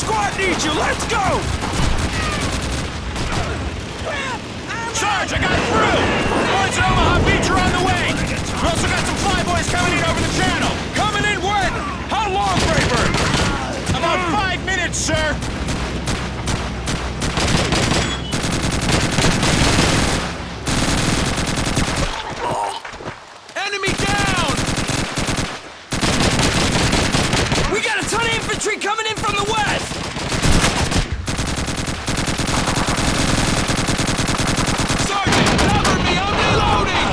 squad needs you! Let's go! Sarge, I got through! Boys at Omaha Beach are on the way! We also got some flyboys coming in over the channel! Coming in wet! How long, Braybird? About 5 minutes, sir! Coming in from the west! Sergeant, cover me! I'm reloading!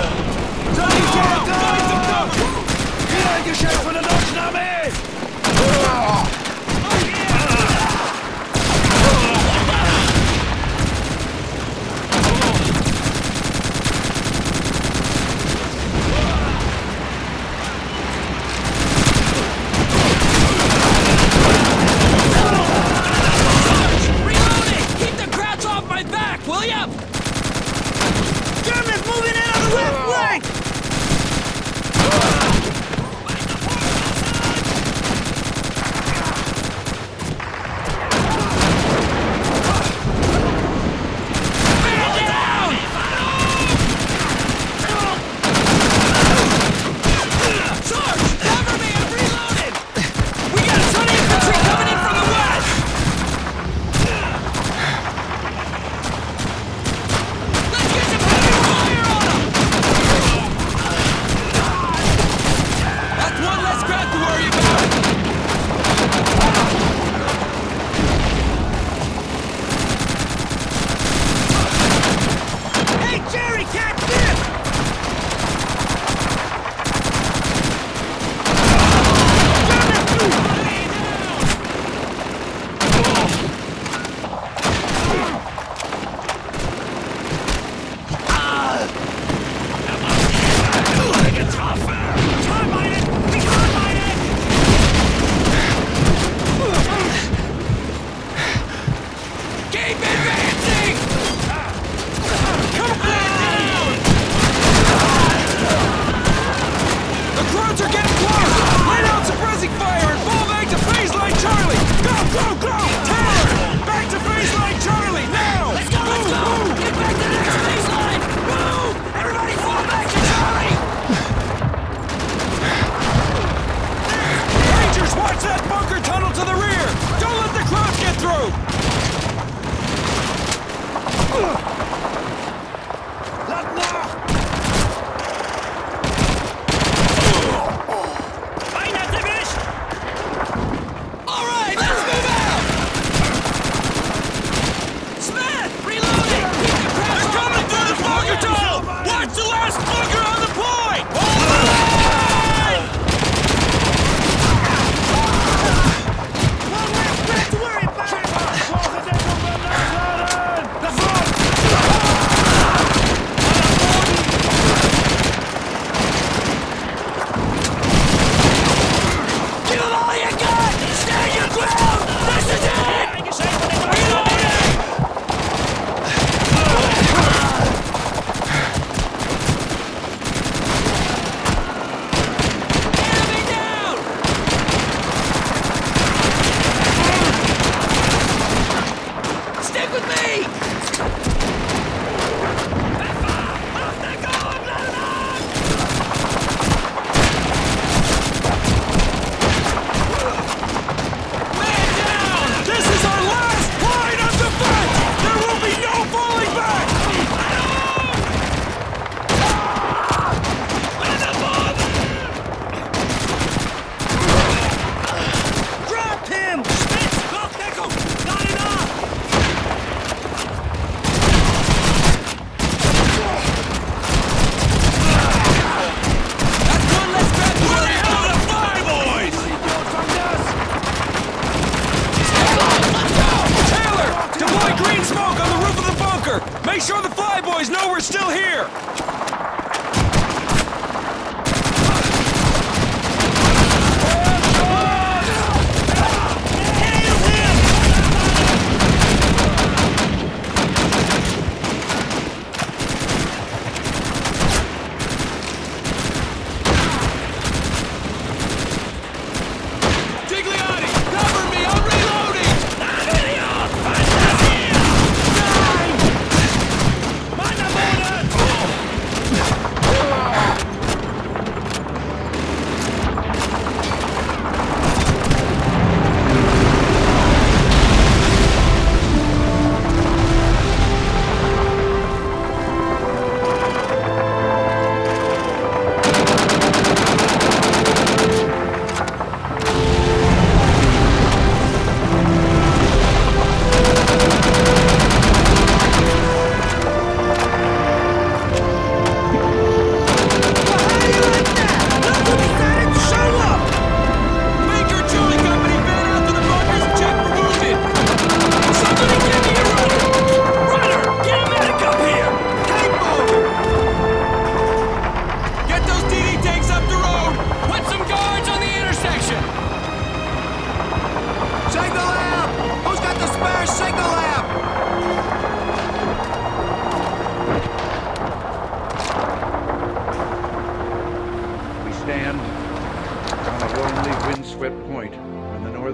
Find some cover! Gegengeschäft von der deutschen Armee! Cover me! I'm reloading!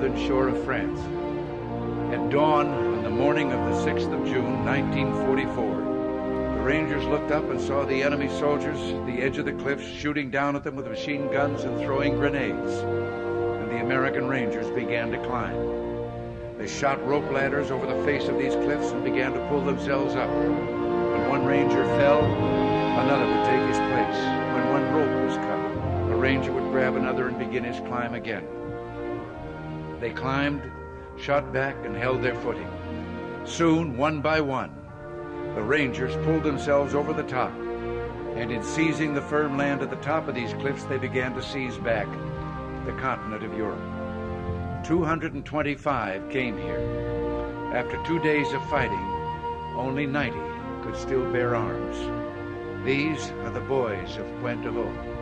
southern shore of France. At dawn on the morning of the 6th of June, 1944, the Rangers looked up and saw the enemy soldiers at the edge of the cliffs shooting down at them with machine guns and throwing grenades, and the American Rangers began to climb. They shot rope ladders over the face of these cliffs and began to pull themselves up. When one ranger fell, another would take his place. When one rope was cut, a ranger would grab another and begin his climb again. They climbed, shot back, and held their footing. Soon, one by one, the rangers pulled themselves over the top, and in seizing the firm land at the top of these cliffs, they began to seize back the continent of Europe. 225 came here. After 2 days of fighting, only 90 could still bear arms. These are the boys of Pointe du Hoc.